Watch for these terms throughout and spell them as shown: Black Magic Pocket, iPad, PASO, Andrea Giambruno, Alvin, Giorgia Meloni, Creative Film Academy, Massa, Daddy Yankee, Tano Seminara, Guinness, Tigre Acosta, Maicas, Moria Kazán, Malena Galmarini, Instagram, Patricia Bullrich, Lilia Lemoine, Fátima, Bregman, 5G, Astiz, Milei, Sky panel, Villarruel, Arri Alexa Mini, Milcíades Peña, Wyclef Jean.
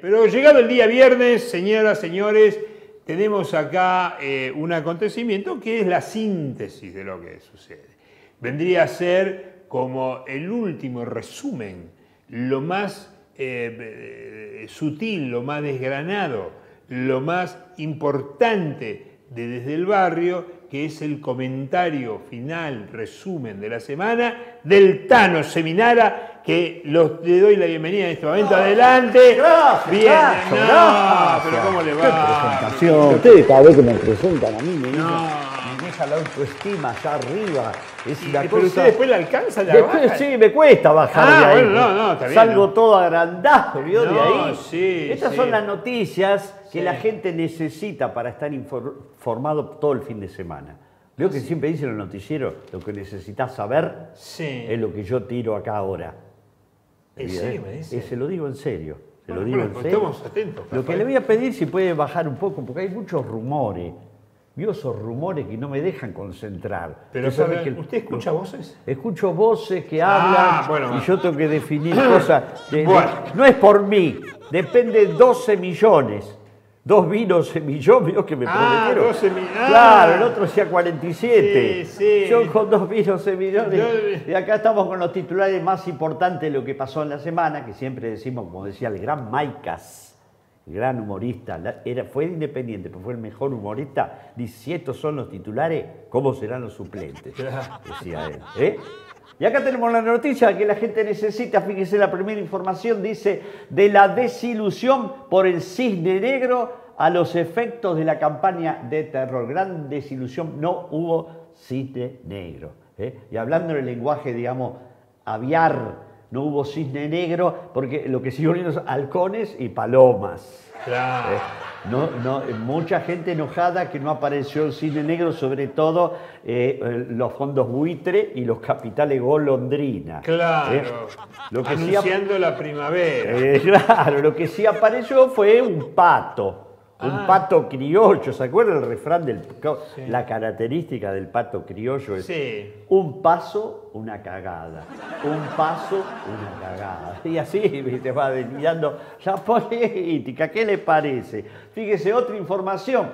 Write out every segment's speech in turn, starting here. Pero llegado el día viernes, señoras, señores, tenemos acá un acontecimiento que es la síntesis de lo que sucede. Vendría a ser como el último resumen, lo más sutil, lo más desgranado, lo más importante de Desde el Barrio, que es el comentario final, resumen de la semana del Tano Seminara, que le doy la bienvenida en este momento. Adelante. Gracias. Bien. Gracias, no, gracias. Pero ¿cómo le va? Qué presentación. Ustedes cada vez que me presentan a mí me deja la autoestima allá arriba. Es una cosa... Pero usted después la alcanza, la baja. Sí, me cuesta bajar de ahí. Bueno, no, está bien. Salgo todo agrandado, ¿vio? No, de ahí. Sí, estas son las noticias que la gente necesita para estar informado todo el fin de semana. Veo que siempre dicen los noticieros, lo que necesitas saber es lo que yo tiro acá ahora. Se lo digo en serio. Estamos atentos. Lo que le voy a pedir, si puede bajar un poco, porque hay muchos rumores. Vio esos rumores que no me dejan concentrar. Pero sabe que ¿usted escucha voces? Escucho voces que hablan y yo tengo que definir cosas. No es por mí, depende de 12 millones. Dos vinos semillones que me prometieron. 12 millones. Claro, el otro decía 47. Sí, sí. Yo con dos vinos semillones. Y acá estamos con los titulares más importantes de lo que pasó en la semana, que siempre decimos, como decía el gran Maicas, gran humorista, fue independiente, pero fue el mejor humorista. Dice, si estos son los titulares, ¿cómo serán los suplentes? Decía él. Y acá tenemos la noticia que la gente necesita. Fíjese, la primera información dice, de la desilusión por el cisne negro a los efectos de la campaña de terror. Gran desilusión, no hubo cisne negro. Y hablando en el lenguaje, digamos, aviar, no hubo cisne negro, porque lo que siguió eran halcones y palomas. Claro. Mucha gente enojada que no apareció el cisne negro, sobre todo los fondos buitre y los capitales golondrina. Claro. Lo que anunciando la primavera. Claro, lo que sí apareció fue un pato. Un pato criollo, ¿se acuerdan el refrán del la característica del pato criollo? Es un paso, una cagada. Un paso, una cagada. Y así te va desviando la política. ¿Qué le parece? Fíjese, otra información.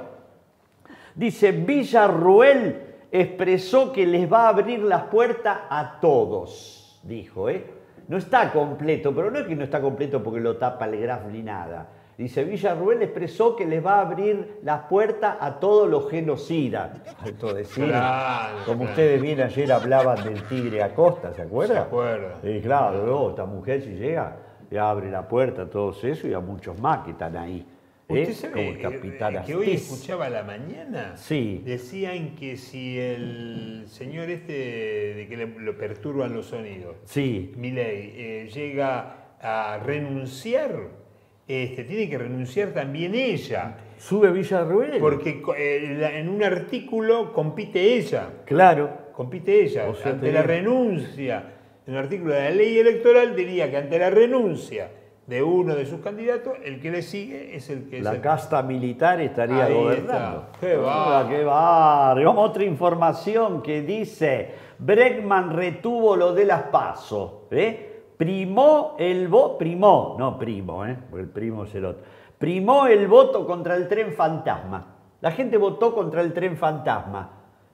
Dice, Villarruel expresó que les va a abrir las puertas a todos. Dijo, no está completo, pero no es que no está completo porque lo tapa el graf ni nada. Dice, Villarruel expresó que les va a abrir las puertas a todos los genocidas. Alto decir, como ustedes bien ayer hablaban del Tigre Acosta, ¿se acuerdan? Se acuerdan. Claro, esta mujer si llega, le abre la puerta a todos esos y a muchos más que están ahí. ¿Usted sabe como el capitán Astiz, que hoy escuchaba a la mañana? Sí. Decían que si el señor de que lo perturban los sonidos, Milei, llega a renunciar... tiene que renunciar también ella. Sube Villarruel. Porque en un artículo compite ella. Claro. Compite ella. O sea, ante la renuncia, en el artículo de la ley electoral diría que ante la renuncia de uno de sus candidatos, el que le sigue es el que... La casta militar estaría gobernando. ¡Qué barrio! ¡Qué barrio! Vamos a otra información que dice, Bregman retuvo lo de las PASO. Primó el voto, porque el primo es el otro. Primó el voto contra el tren fantasma. La gente votó contra el tren fantasma.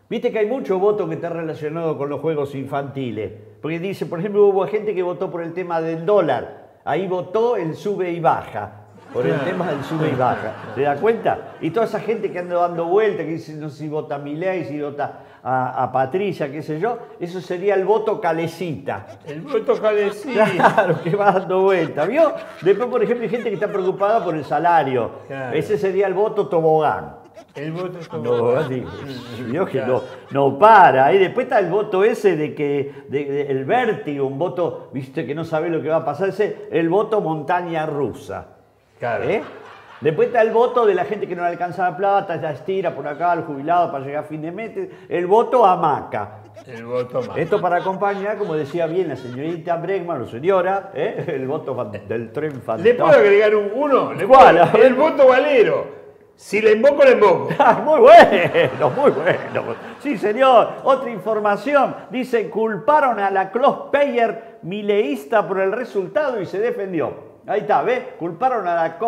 Viste que hay mucho voto que está relacionado con los juegos infantiles. Porque dice, por ejemplo, hubo gente que votó por el tema del dólar. Ahí votó el sube y baja. Por el tema del sube y baja. ¿Se da cuenta? Y toda esa gente que anda dando vueltas, que dice, no sé si vota a Milei, si vota a Patricia, qué sé yo, eso sería el voto calecita. El voto calecita. Claro, que va dando vuelta, ¿vio? Después, por ejemplo, hay gente que está preocupada por el salario. Claro. Ese sería el voto tobogán. El voto tobogán. Vio que no para. Y después está el voto ese el vértigo, un voto, viste, que no sabe lo que va a pasar, ese el voto montaña rusa. Claro. Después está el voto de la gente que no le alcanza la plata, ya estira por acá al jubilado para llegar a fin de mes. El voto hamaca. El voto hamaca. Esto para acompañar, como decía bien la señorita Bregman o señora, el voto del tren fantasma. ¿Le puedo agregar uno? ¿Cuál? El voto valero. Si le invoco, le invoco. Muy bueno, muy bueno. Sí, señor. Otra información. Dice, culparon a la cosplayer mileísta por el resultado y se defendió. Ahí está, ¿ves? Culparon a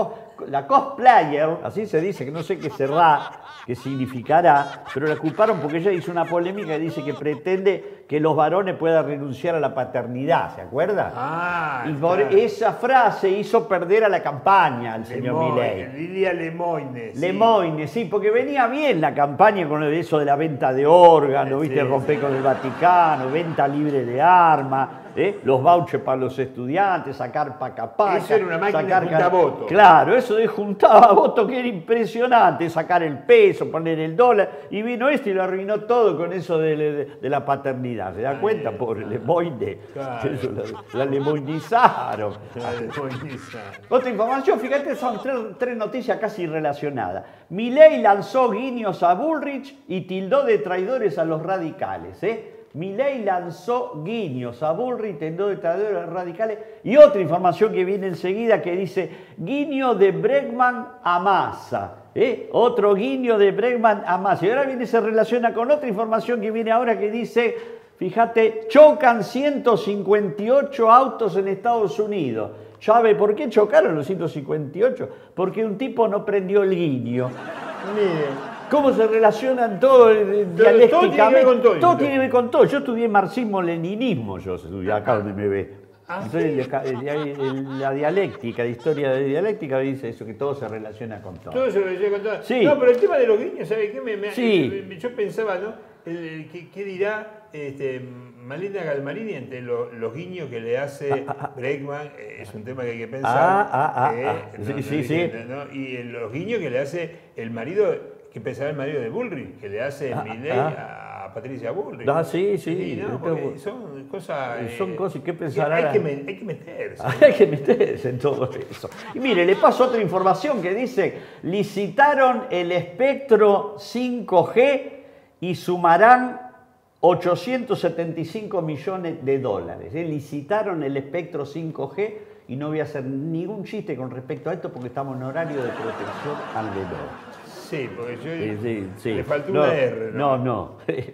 la cosplayer, así se dice, que no sé qué será, qué significará, pero la culparon porque ella hizo una polémica y dice que pretende que los varones puedan renunciar a la paternidad, ¿se acuerda? Ah, y por esa frase hizo perder a la campaña al señor Milei. Lilia Lemoine. Sí. Lemoine, sí, porque venía bien la campaña con eso de la venta de órganos, ¿viste? Sí. Romper con el Vaticano, venta libre de armas, ¿eh? Los vouchers para los estudiantes, sacar pacapaca. Eso era una máquina de juntar votos. Claro, eso de juntar votos que era impresionante, sacar el peso, poner el dólar, y vino este y lo arruinó todo con eso de la paternidad. ¿Se da cuenta? Pobre Lemoine. Claro. La lemoinizaron. La lemoinizaron. Otra información, fíjate, son tres noticias casi relacionadas. Milei lanzó guiños a Bullrich y tildó de traidores a los radicales. Milei lanzó guiños a Bullrich, tildó de traidores a los radicales. Y otra información que viene enseguida que dice, guiño de Bregman a Massa. Otro guiño de Bregman a Massa. Y ahora viene, se relaciona con otra información que viene ahora que dice... Fíjate, chocan 158 autos en Estados Unidos. ¿Sabe por qué chocaron los 158? Porque un tipo no prendió el guiño. Miren. ¿Cómo se relacionan todo dialécticamente? Todo tiene que ver con todo. Todo tiene que ver con todo. Yo estudié marxismo-leninismo, yo estudié acá donde me ve. La dialéctica, la historia de la dialéctica dice eso, que todo se relaciona con todo. Todo se relaciona con todo. Sí. No, pero el tema de los guiños, ¿sabes qué? Yo pensaba, ¿no? ¿Qué dirá Malena Galmarini ante los guiños que le hace Bregman? Es un tema que hay que pensar. No, y los guiños que le hace el marido, que pensará el marido de Bullrich, que le hace Milei a Patricia Bullrich. Son cosas... son cosas que pensará... Hay que meterse. Hay que meterse en todo eso. Y mire, le paso otra información que dice, licitaron el espectro 5G y sumarán 875 millones de dólares. Licitaron el espectro 5G y no voy a hacer ningún chiste con respecto a esto porque estamos en horario de protección al menor. Sí, porque yo le faltó una R.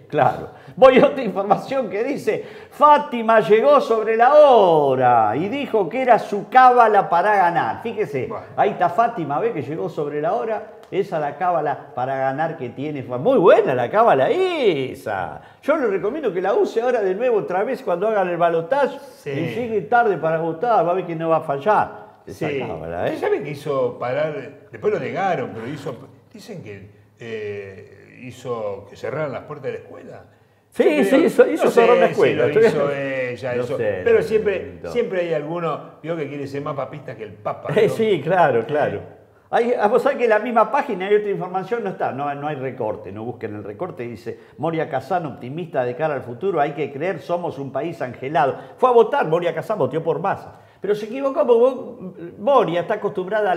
Claro. Voy a otra información que dice, Fátima llegó sobre la hora y dijo que era su cábala para ganar. Fíjese, ahí está Fátima, ve que llegó sobre la hora. Esa la cábala para ganar que tiene. Muy buena la cábala esa. Yo le recomiendo que la use ahora de nuevo otra vez cuando hagan el balotaje. Sí. Y llegue tarde para votar, va a ver que no va a fallar. Esa cábala, ¿eh? ¿Saben que hizo parar? Después lo negaron, pero hizo... Dicen que hizo que cerraran las puertas de la escuela. Sí, sí, hizo cerrar la escuela. Lo hizo ella, eso. Pero siempre hay alguno, vio, que quiere ser más papista que el Papa. Sí, claro, claro. Vos sabés que en la misma página hay otra información, no está, no hay recorte, no busquen el recorte. Dice, Moria Kazán, optimista de cara al futuro, hay que creer, somos un país angelado. Fue a votar, Moria Kazán votó por Massa. Pero se equivocó porque Moria está acostumbrada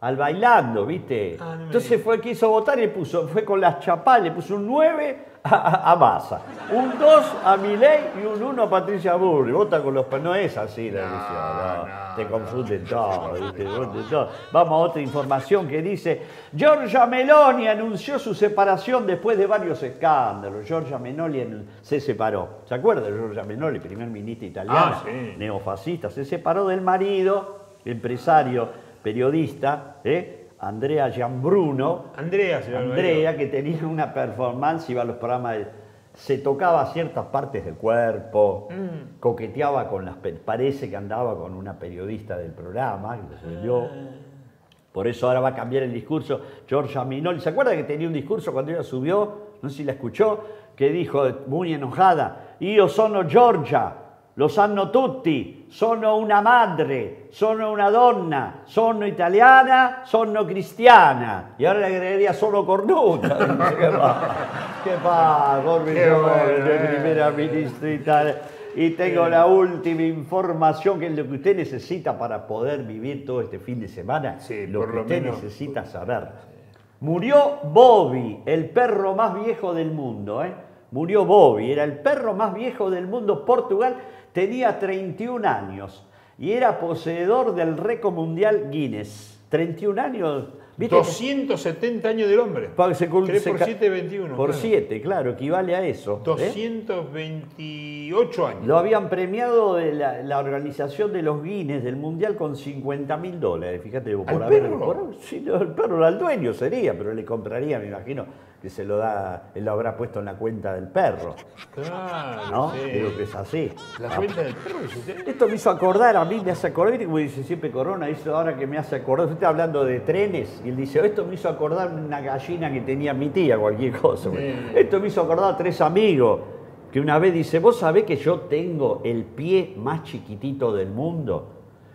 al bailando, ¿viste? Entonces fue que hizo votar y fue con las chapas, le puso un 9 a Massa, un 2 a Milei y un 1 a Patricia Bullrich. Vota con los... No es así la decisión, te confunden todo, te confunden todo. Vamos a otra información que dice, Giorgia Meloni anunció su separación después de varios escándalos. Giorgia Meloni se separó. ¿Se acuerda de Giorgia Meloni, primer ministra italiana, neofascista? Se separó del marido, empresario, periodista, Andrea Giambruno. Andrea, que tenía una performance, iba a los programas, se tocaba ciertas partes del cuerpo, coqueteaba con las... Parece que andaba con una periodista del programa, Por eso ahora va a cambiar el discurso. Giorgia Meloni, ¿se acuerda que tenía un discurso cuando ella subió? No sé si la escuchó, que dijo muy enojada, io sono Giorgia, lo sanno tutti, sono una madre, sono una donna, sono italiana, sono cristiana. Y ahora le agregaría sono cornuta. ¿Qué pasa, primera ministra italiana? Y tengo la última información, que es lo que usted necesita para poder vivir todo este fin de semana. Sí, lo que usted necesita saber. Murió Bobby, el perro más viejo del mundo, Murió Bobby, era el perro más viejo del mundo. Portugal, tenía 31 años. y era poseedor del récord mundial Guinness. 31 años. ¿Viste? 270 años del hombre. 3 por 7, 21. Por 7, claro, equivale a eso. 228 años. Lo habían premiado de la organización de los Guinness del Mundial con $50.000. Fíjate, por haber. Sí, no, el perro, al dueño sería, pero le compraría, me imagino, que se lo da, él lo habrá puesto en la cuenta del perro. Claro. ¿No? Sí. Creo que es así. La cuenta del perro es usted. Esto me hizo acordar, a mí me hace acordar, como dice siempre Corona, eso ahora que me hace acordar. Usted está hablando de trenes. Y él dice, esto me hizo acordar una gallina que tenía mi tía, cualquier cosa. Sí. Esto me hizo acordar a tres amigos, que una vez dice, ¿vos sabés que yo tengo el pie más chiquitito del mundo?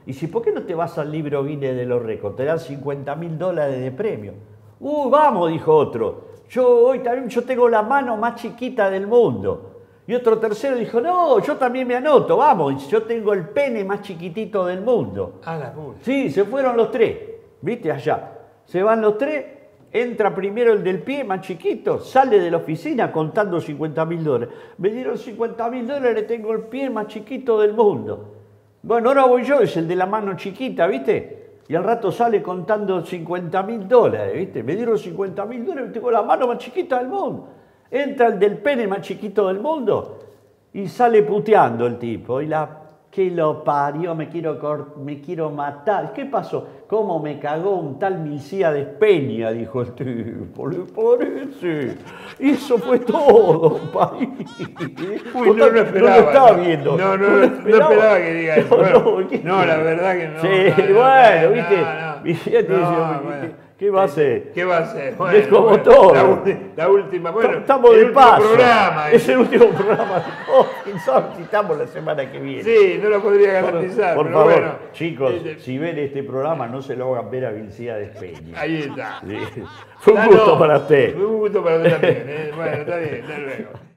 Y dice, ¿por qué no te vas al libro Guinness de los récords? Te dan $50.000 de premio. Vamos, dijo otro. Yo hoy también, yo tengo la mano más chiquita del mundo. Y otro tercero dijo, no, yo también me anoto, vamos, yo tengo el pene más chiquitito del mundo. Ah, la puta. Sí, se fueron los tres, viste, allá. Se van los tres, entra primero el del pie, más chiquito, sale de la oficina contando $50.000. Me dieron $50.000, tengo el pie más chiquito del mundo. Bueno, ahora voy yo, es el de la mano chiquita, ¿viste? Y al rato sale contando $50.000, ¿viste? Me dieron $50.000, tengo la mano más chiquita del mundo. Entra el del pene más chiquito del mundo y sale puteando el tipo. Y la que lo parió, me quiero matar. ¿Qué pasó? ¿Cómo me cagó un tal Milcíades Peña? Dijo el tipo, ¿le parece? Y eso fue todo, país. Uy, no lo esperaba. No lo estaba viendo. No esperaba que diga eso. No, la verdad que no. Sí, bueno, ¿viste? ¿Qué va a hacer? ¿Qué va a hacer? Bueno, es como bueno, todo. La última, bueno, estamos de paso. Programa, es el último programa. ¿Quién sabe si estamos la semana que viene? Sí, no lo podría garantizar. Por favor, bueno, chicos, si ven este programa, no se lo hagan ver a Villarruel. Ahí está. Sí. Fue un gusto para usted. Fue un gusto para usted también. Bueno, está bien, hasta luego.